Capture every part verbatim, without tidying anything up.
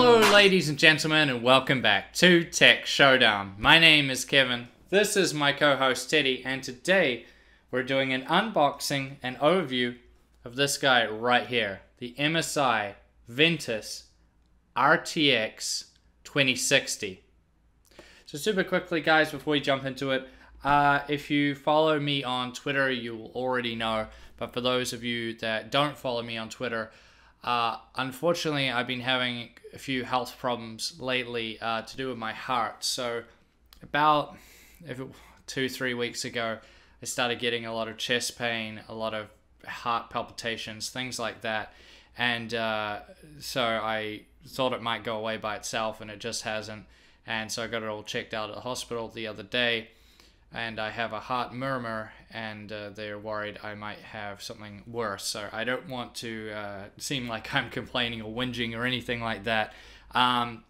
Hello ladies and gentlemen, and welcome back to Tech Showdown. My name is Kevin, this is my co-host Teddy, and today we're doing an unboxing and overview of this guy right here, the M S I Ventus R T X twenty sixty. So super quickly guys, before we jump into it, uh, if you follow me on Twitter you'll already know, but for those of you that don't follow me on Twitter, Uh, unfortunately, I've been having a few health problems lately uh, to do with my heart. So about two, three weeks ago, I started getting a lot of chest pain, a lot of heart palpitations, things like that. And uh, so I thought it might go away by itself, and it just hasn't. And so I got it all checked out at the hospital the other day. And I have a heart murmur, and uh, they're worried I might have something worse. So I don't want to uh, seem like I'm complaining or whinging or anything like that. Um,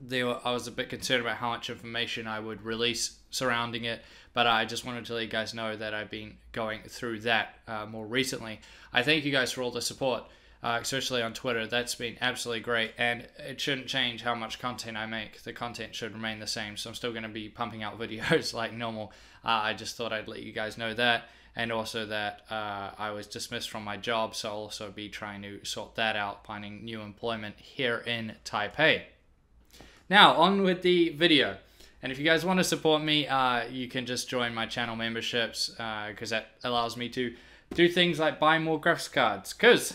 they were, I was a bit concerned about how much information I would release surrounding it, but I just wanted to let you guys know that I've been going through that uh, more recently. I thank you guys for all the support, uh, especially on Twitter. That's been absolutely great, and it shouldn't change how much content I make. The content should remain the same, so I'm still going to be pumping out videos like normal. Uh, I just thought I'd let you guys know that, and also that uh, I was dismissed from my job, so I'll also be trying to sort that out, finding new employment here in Taipei. Now, on with the video. And if you guys want to support me, uh, you can just join my channel memberships, because uh, that allows me to do things like buy more graphics cards, because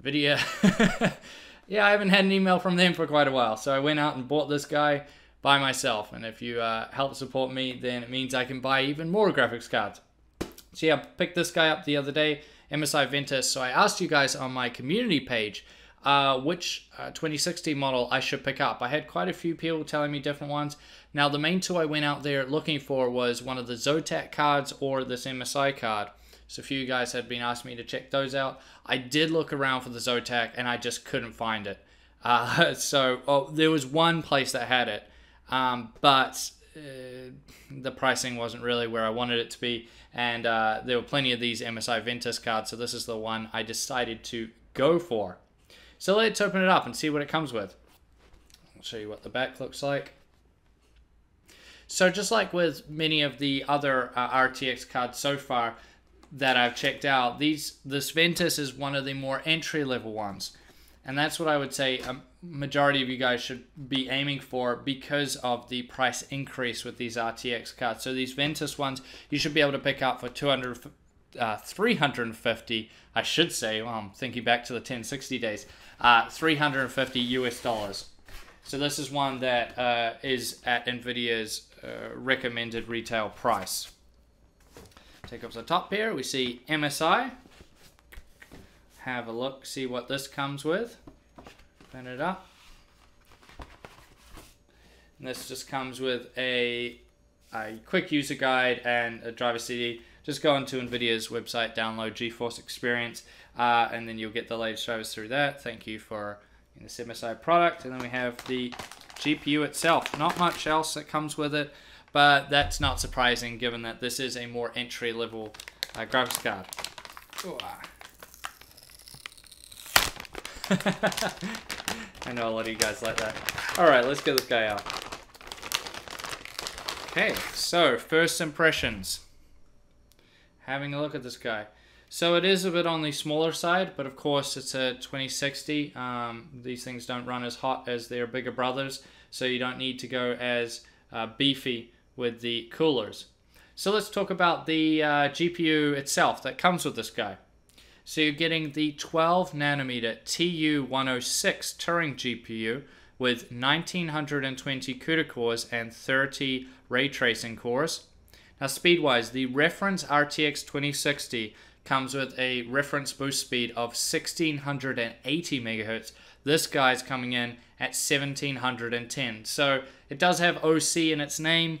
video... yeah, I haven't had an email from them for quite a while, so I went out and bought this guy by myself. And if you uh, help support me, then it means I can buy even more graphics cards. So yeah, I picked this guy up the other day, M S I Ventus. So I asked you guys on my community page uh, which uh, twenty sixty model I should pick up. I had quite a few people telling me different ones. Now the main two I went out there looking for was one of the Zotac cards or this M S I card. So a few guys had been asking me to check those out. I did look around for the Zotac and I just couldn't find it. Uh, so oh, there was one place that had it. Um, but uh, the pricing wasn't really where I wanted it to be, and uh, there were plenty of these M S I Ventus cards, so this is the one I decided to go for. So let's open it up and see what it comes with. I'll show you what the back looks like. So just like with many of the other uh, R T X cards so far that I've checked out, these this Ventus is one of the more entry-level ones. And that's what I would say a majority of you guys should be aiming for because of the price increase with these R T X cards. So these Ventus ones, you should be able to pick up for two hundred, uh, three hundred fifty, I should say, well, I'm thinking back to the ten sixty days, uh, three hundred fifty U S dollars. So this is one that uh, is at NVIDIA's uh, recommended retail price. Take up the top here, we see M S I. Have a look, see what this comes with. Open it up. And this just comes with a, a quick user guide and a driver C D. Just go onto NVIDIA's website, download GeForce Experience, uh, and then you'll get the latest drivers through that. Thank you for this M S I product. And then we have the G P U itself. Not much else that comes with it, but that's not surprising given that this is a more entry-level uh, graphics card. Ooh, ah. I know a lot of you guys like that. Alright, let's get this guy out. Okay, so first impressions. Having a look at this guy. So it is a bit on the smaller side, but of course it's a twenty sixty. Um, these things don't run as hot as their bigger brothers, so you don't need to go as uh, beefy with the coolers. So let's talk about the uh, G P U itself that comes with this guy. So you're getting the twelve nanometer T U one oh six Turing G P U with nineteen twenty CUDA cores and thirty ray tracing cores. Now speed-wise, the reference R T X twenty sixty comes with a reference boost speed of sixteen eighty megahertz. This guy's coming in at seventeen ten. So it does have O C in its name.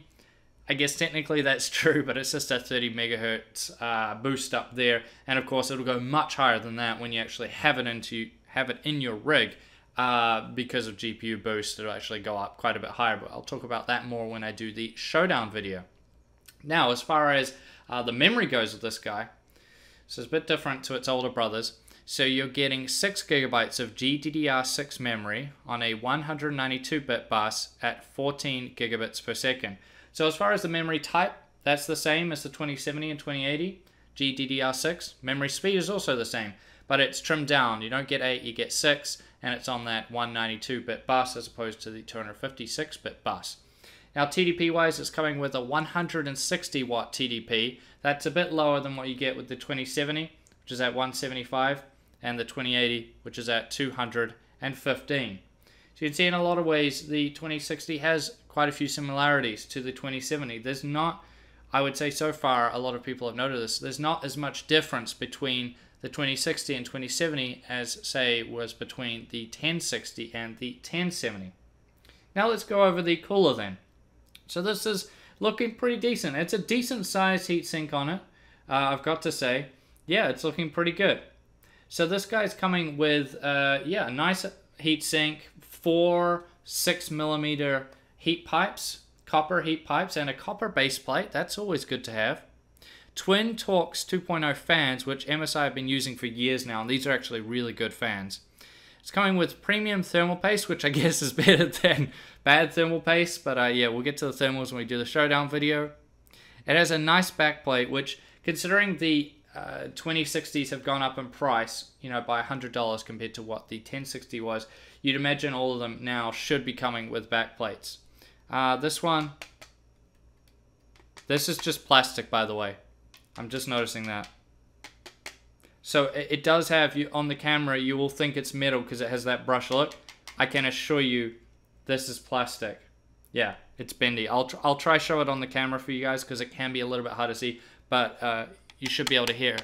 I guess technically that's true, but it's just a thirty megahertz uh, boost up there, and of course it'll go much higher than that when you actually have it into have it in your rig. Uh, because of G P U boost, it'll actually go up quite a bit higher. But I'll talk about that more when I do the showdown video. Now, as far as uh, the memory goes with this guy, so it's a bit different to its older brothers. So you're getting six gigabytes of G D D R six memory on a one hundred ninety-two bit bus at fourteen gigabits per second. So as far as the memory type, that's the same as the twenty seventy and twenty eighty G D D R six. Memory speed is also the same, but it's trimmed down. You don't get eight, you get six, and it's on that one ninety-two bit bus as opposed to the two fifty-six bit bus. Now T D P-wise, it's coming with a one hundred sixty watt T D P. That's a bit lower than what you get with the twenty seventy, which is at one seventy-five, and the twenty eighty, which is at two hundred fifteen. So you can see in a lot of ways, the twenty sixty has quite a few similarities to the twenty seventy. There's not, I would say so far, a lot of people have noted this, there's not as much difference between the twenty sixty and twenty seventy as, say, was between the ten sixty and the ten seventy. Now let's go over the cooler then. So this is looking pretty decent. It's a decent sized heatsink on it. Uh, I've got to say, yeah, it's looking pretty good. So this guy's coming with, uh, yeah, a nice heatsink, four six millimeter heat pipes, copper heat pipes, and a copper base plate. That's always good to have. Twin Torx two point oh fans, which M S I have been using for years now, and these are actually really good fans. It's coming with premium thermal paste, which I guess is better than bad thermal paste, but uh, yeah, we'll get to the thermals when we do the showdown video. It has a nice backplate, which, considering the uh, twenty sixties have gone up in price, you know, by one hundred dollars compared to what the ten sixty was, you'd imagine all of them now should be coming with backplates. Uh, this one, this is just plastic, by the way. I'm just noticing that. So it does have, you on the camera, you will think it's metal because it has that brush look. I can assure you this is plastic. Yeah, it's bendy. I'll, tr I'll try show it on the camera for you guys because it can be a little bit hard to see, but uh, you should be able to hear.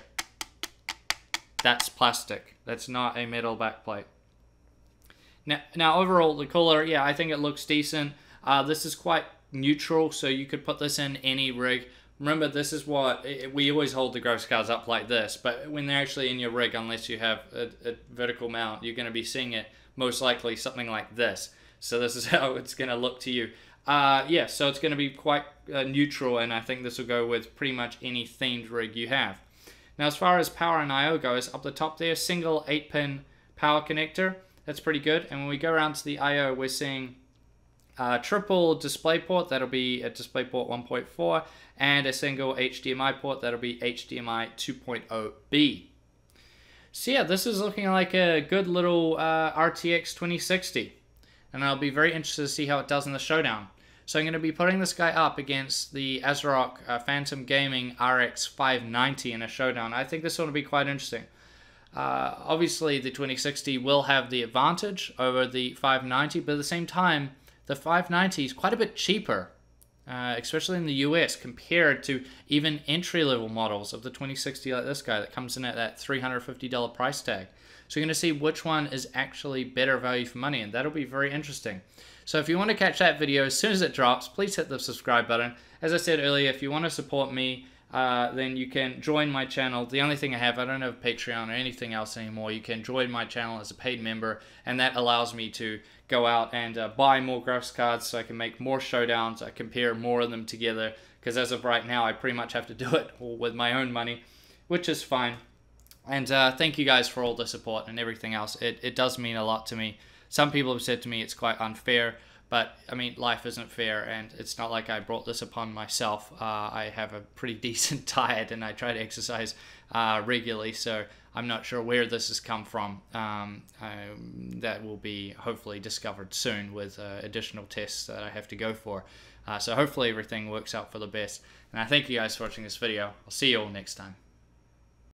That's plastic. That's not a metal backplate. Now, now overall, the cooler, yeah, I think it looks decent. Uh, this is quite neutral, so you could put this in any rig. Remember, this is what, it, we always hold the graphics cards up like this, but when they're actually in your rig, unless you have a, a vertical mount, you're gonna be seeing it most likely something like this. So this is how it's gonna look to you. Uh, yeah, so it's gonna be quite uh, neutral, and I think this will go with pretty much any themed rig you have. Now, as far as power and I O goes, up the top there, single eight pin power connector, that's pretty good. And when we go around to the I O, we're seeing Uh, triple DisplayPort, that'll be a DisplayPort one point four, and a single H D M I port, that'll be H D M I two point oh B. So yeah, this is looking like a good little uh, R T X twenty sixty, and I'll be very interested to see how it does in the showdown. So I'm going to be putting this guy up against the Asrock uh, Phantom Gaming R X five ninety in a showdown. I think this one will be quite interesting. Uh, obviously, the twenty sixty will have the advantage over the five ninety, but at the same time, the five ninety is quite a bit cheaper, uh, especially in the U S, compared to even entry-level models of the twenty sixty like this guy that comes in at that three hundred fifty dollar price tag. So you're going to see which one is actually better value for money, and that'll be very interesting. So if you want to catch that video as soon as it drops, please hit the subscribe button. As I said earlier, if you want to support me, uh, then you can join my channel. The only thing I have, I don't have Patreon or anything else anymore. You can join my channel as a paid member, and that allows me to go out and uh, buy more graphics cards so I can make more showdowns. I compare more of them together, because as of right now I pretty much have to do it all with my own money, which is fine. And uh, thank you guys for all the support and everything else. It, it does mean a lot to me. Some people have said to me it's quite unfair, but I mean, life isn't fair, and it's not like I brought this upon myself. Uh, I have a pretty decent diet and I try to exercise uh, regularly, so I'm not sure where this has come from. Um, I, that will be hopefully discovered soon with uh, additional tests that I have to go for. Uh, so hopefully everything works out for the best. And I thank you guys for watching this video. I'll see you all next time.